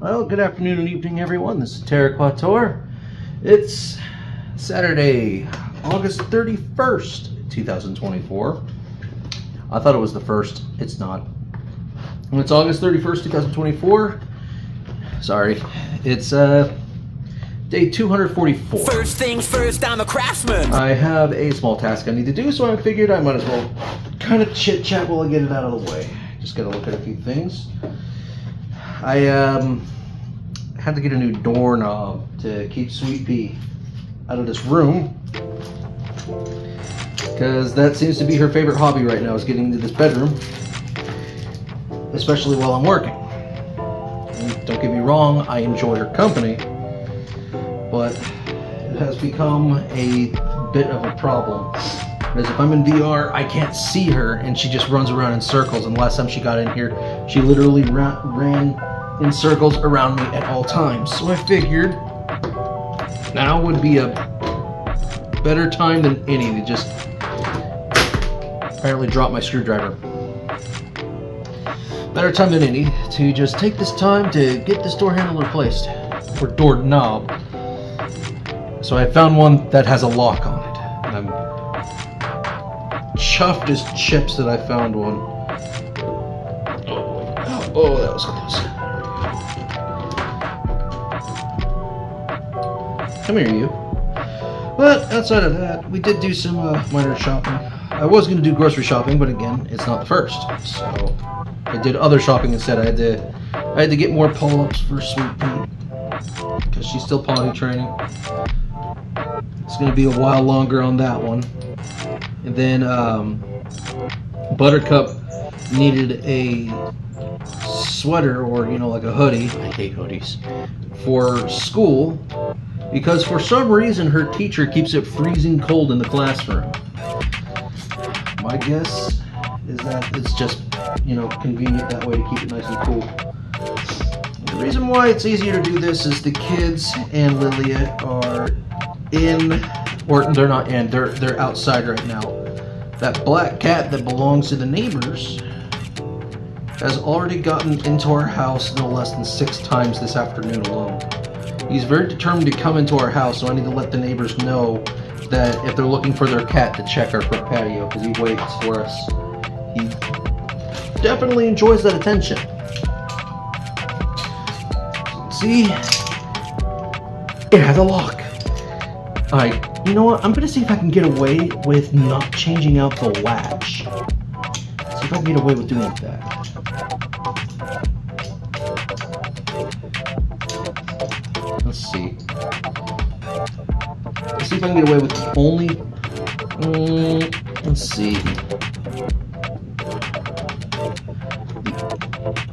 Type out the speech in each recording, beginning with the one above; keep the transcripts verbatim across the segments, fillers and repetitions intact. Well, good afternoon and evening, everyone. This is Terra Quattuor. It's Saturday, August thirty-first, two thousand twenty-four. I thought it was the first. It's not. It's August thirty-first, two thousand twenty-four. Sorry. It's uh, day two hundred forty-four. First things first, I'm a craftsman. I have a small task I need to do, so I figured I might as well kind of chit-chat while I get it out of the way. Just got to look at a few things. I um, had to get a new doorknob to keep Sweet Pea out of this room, because that seems to be her favorite hobby right now, is getting into this bedroom, especially while I'm working. And don't get me wrong, I enjoy her company, but it has become a bit of a problem. Because if I'm in V R, I can't see her, and she just runs around in circles. And the last time she got in here, she literally ra ran in circles around me at all times. So I figured now would be a better time than any to just apparently drop my screwdriver. Better time than any to just take this time to get this door handle replaced, or door knob. So I found one that has a lock on it, and I'm chuffed as chips that I found one. Oh, oh, that was close. Come here, you. But outside of that, we did do some uh, minor shopping. I was going to do grocery shopping, but again, it's not the first. So I did other shopping instead. I had to, I had to get more pull-ups for Sweet Pea, because she's still potty training. It's going to be a while longer on that one. And then um, Buttercup needed a sweater, or, you know, like a hoodie. I hate hoodies. For school, because for some reason her teacher keeps it freezing cold in the classroom. My guess is that it's just, you know, convenient that way to keep it nice and cool. The reason why it's easier to do this is the kids and Lilliet are in... Or they're not in, they're, they're outside right now. That black cat that belongs to the neighbors has already gotten into our house no less than six times this afternoon alone. He's very determined to come into our house, so I need to let the neighbors know that if they're looking for their cat, to check our front patio, because he waits for us. He definitely enjoys that attention. See? It has a lock. Alright. You know what, I'm going to see if I can get away with not changing out the latch. See if I can get away with doing that. Let's see. Let's see if I can get away with only... Mm, let's see.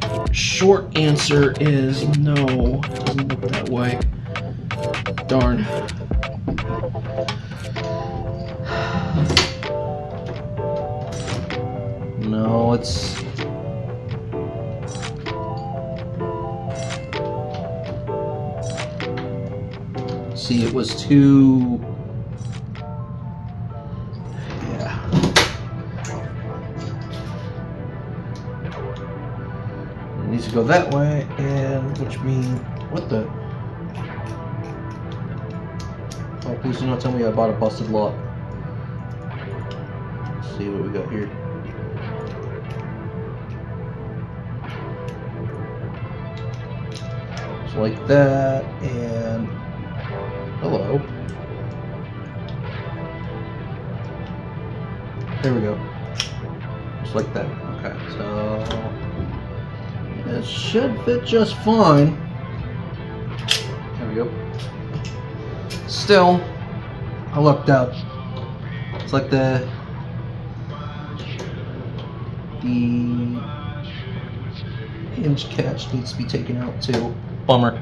The short answer is no. It doesn't look that way. Darn. No, it's... See, it was too... Yeah. It needs to go that way, and which means... What the... Oh, please do not tell me I bought a busted lock. Let's see what we got here. So like that, and hello. There we go. Just like that. Okay, so it should fit just fine. There we go. Still, I lucked out. It's like the the hinge catch needs to be taken out too. Bummer.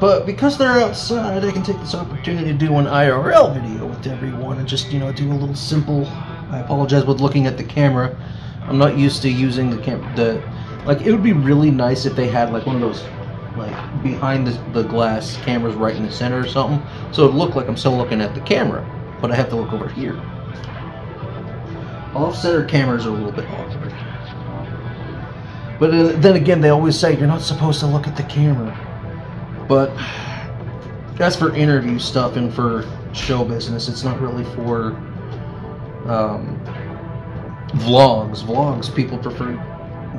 But because they're outside, I can take this opportunity to do an I R L video with everyone and just, you know, do a little simple. I apologize with looking at the camera. I'm not used to using the cam. The like, it would be really nice if they had like one of those, like, behind the, the glass cameras right in the center or something, so it would look like I'm still looking at the camera, but I have to look over here. Off-center cameras are a little bit awkward. But then again, they always say you're not supposed to look at the camera. But that's for interview stuff and for show business. It's not really for um, vlogs. Vlogs, people prefer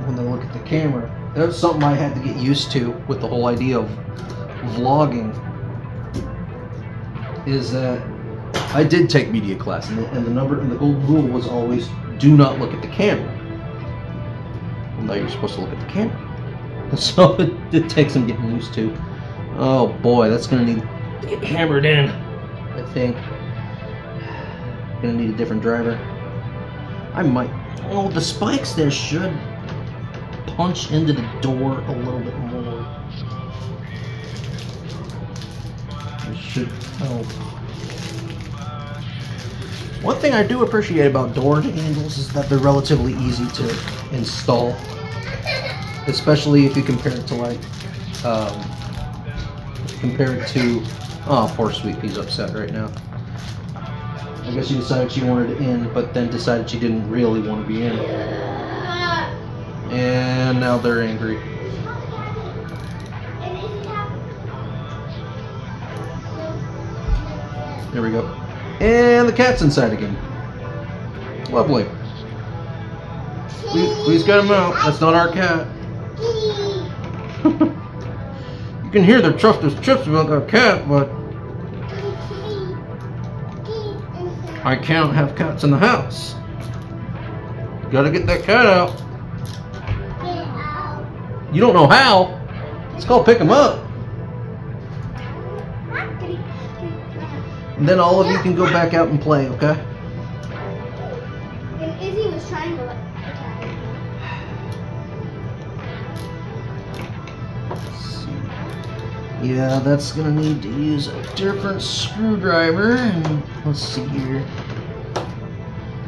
when they look at the camera. That's something I had to get used to with the whole idea of vlogging. Is that I did take media class, and the, and the number and the old rule was always do not look at the camera. Well, now you're supposed to look at the camera, so it, it takes some getting used to. Oh boy, that's gonna need to get hammered in. I think gonna need a different driver. I might. Oh, the spikes there should punch into the door a little bit more. It should help. One thing I do appreciate about door handles is that they're relatively easy to install, especially if you compare it to like, um, compare it to, oh, poor Sweet Pea's upset right now. I guess she decided she wanted to in, but then decided she didn't really want to be in. And now they're angry. There we go. And the cat's inside again. Lovely. Please, please get him out. That's not our cat. You can hear their trustless chips about their cat, but I can't have cats in the house. Gotta get that cat out. You don't know how? Let's go pick him up. And then all of you can go back out and play, okay? And Izzy was trying to let the cat out. Let's see. Yeah, that's gonna need to use a different screwdriver. And let's see here.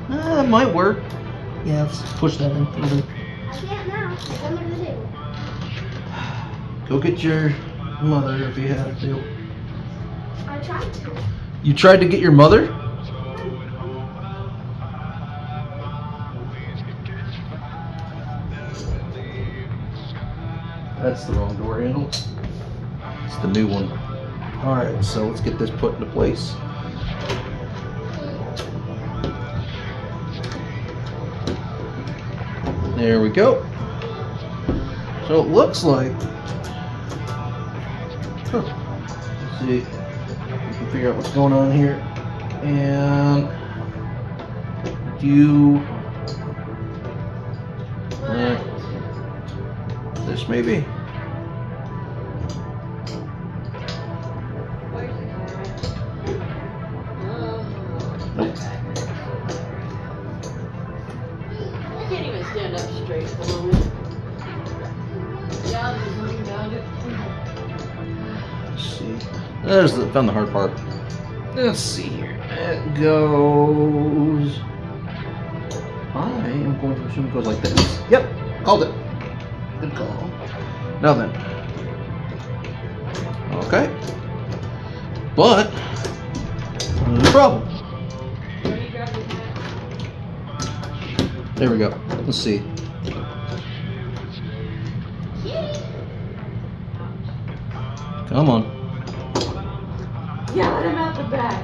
Ah, it might work. Yeah, let's push that in further. I can't now. It's under the table. Go get your mother if you have to. I tried to. You tried to get your mother? That's the wrong door handle. It's the new one. Alright, so let's get this put into place. There we go. So it looks like... Huh. Let's see. Figure out what's going on here, and do uh, this maybe. Nope. I can't even stand up straight for a moment. There's the, found the hard part. Let's see here. It goes... I am going to assume it goes like this. Yep, called it. Good call. Now then. Okay. But, no problem. There we go. Let's see. Come on. Yeah, I'm out the back.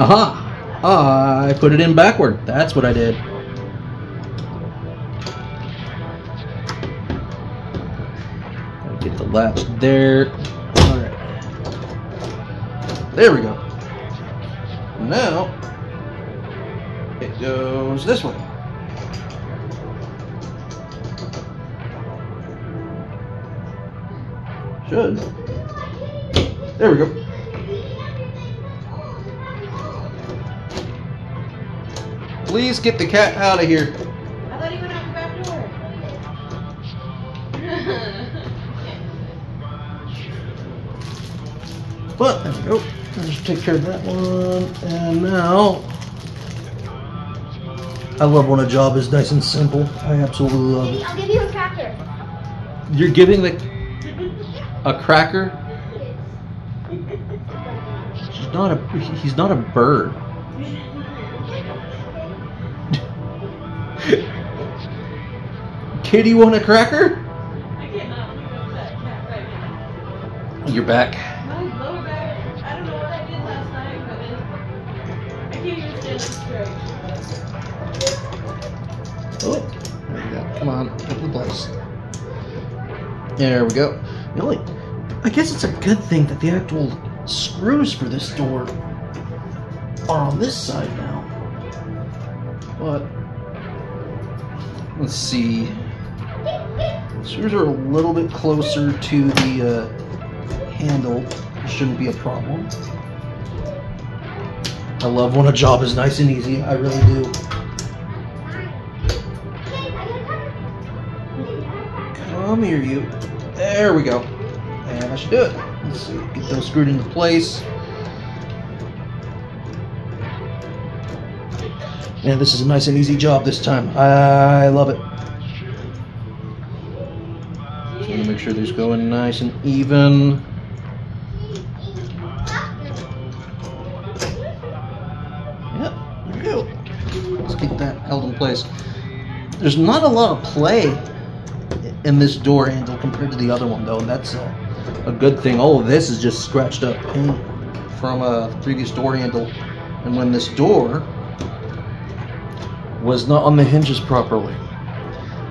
Aha! Uh-huh. I put it in backward. That's what I did. Get the latch there. Alright. There we go. Now, it goes this way. Should. There we go. Please get the cat out of here. I thought he went out the back door. But there we go. I'll just take care of that one. And now, I love when a job is nice and simple. I absolutely love it. I'll give you a cracker. You're giving the. A cracker? not a he's not a bird. Kitty, want a cracker? I cannot pick up that cat right now. You're back. My lower back. I don't know what I did last night, but I can't even stand straight. Oh, there you go. Come on, open the place. There we go. The only, I guess it's a good thing that the actual screws for this door are on this side now. But let's see. Screws are a little bit closer to the uh, handle. Shouldn't be a problem. I love when a job is nice and easy. I really do. Come here, you. There we go. And I should do it. Let's see. Get those screwed into place. And this is a nice and easy job this time. I love it. Make sure these go in nice and even. Yep, there we go. Let's get that held in place. There's not a lot of play in this door handle compared to the other one, though, and that's a, a good thing. All of this is just scratched up paint from a previous door handle, and when this door was not on the hinges properly.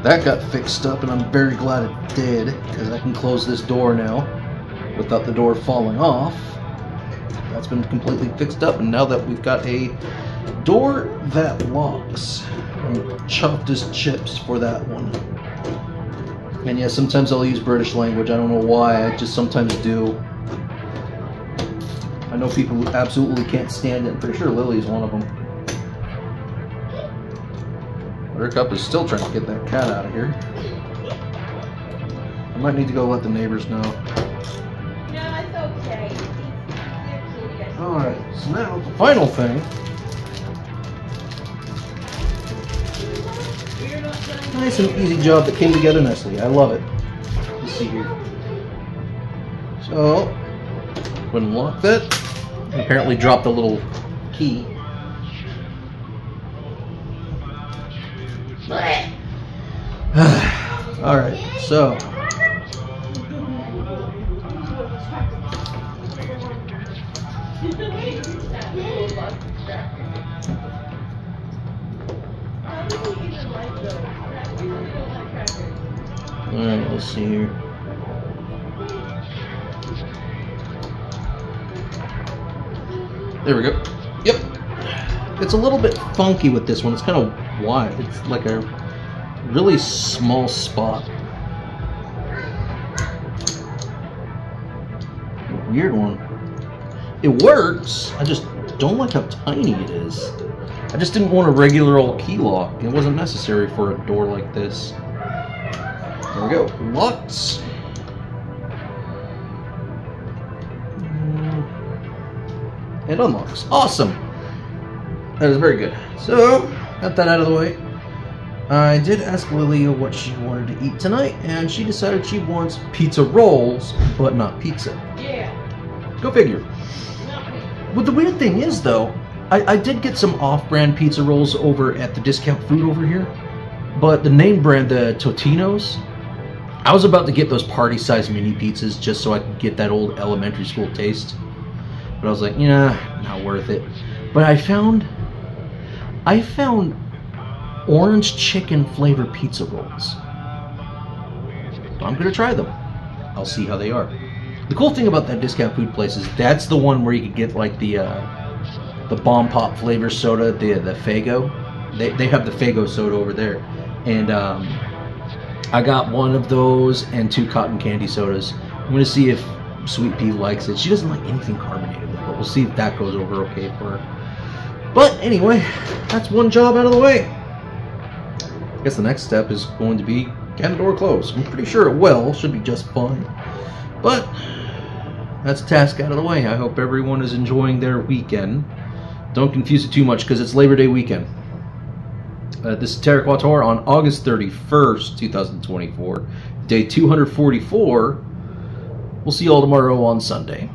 That got fixed up, and I'm very glad it did, because I can close this door now without the door falling off. That's been completely fixed up, and now that we've got a door that locks, I'm chopped as chips for that one. And yeah, sometimes I'll use British language. I don't know why, I just sometimes do. I know people who absolutely can't stand it. I'm pretty sure Lily's one of them. Buttercup is still trying to get that cat out of here. I might need to go let the neighbors know. No, it's okay. Alright, so now the final thing. Nice and easy job that came together nicely. I love it. Let's see here. So, go ahead and lock that. I apparently dropped a little key. Alright, so alright, let's see here. There we go. Yep. It's a little bit funky with this one. It's kind of wide. It's like a really small spot. A weird one. It works. I just don't like how tiny it is. I just didn't want a regular old key lock. It wasn't necessary for a door like this. There we go. Locked. It unlocks. Awesome. That is very good. So, got that out of the way. I did ask Lilia what she wanted to eat tonight, and she decided she wants pizza rolls, but not pizza. Yeah. Go figure. Well, the weird thing is, though, I, I did get some off-brand pizza rolls over at the discount food over here, but the name brand, the Totinos, I was about to get those party-sized mini pizzas just so I could get that old elementary school taste, but I was like, yeah, not worth it. But I found, I found orange chicken flavored pizza rolls. I'm gonna try them. I'll see how they are. The cool thing about that discount food place is that's the one where you can get like the uh, the bomb pop flavor soda, the the Faygo. They they have the Faygo soda over there, and um, I got one of those and two cotton candy sodas. I'm gonna see if Sweet Pea likes it. She doesn't like anything carbonated, but we'll see if that goes over okay for her. But anyway, that's one job out of the way. I guess the next step is going to be can the door close. I'm pretty sure it will. Should be just fine. But that's a task out of the way. I hope everyone is enjoying their weekend. Don't confuse it too much because it's Labor Day weekend. Uh, this is Terra Quattuor on August thirty-first, two thousand twenty-four. Day two hundred forty-four. We'll see you all tomorrow on Sunday.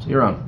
See you around.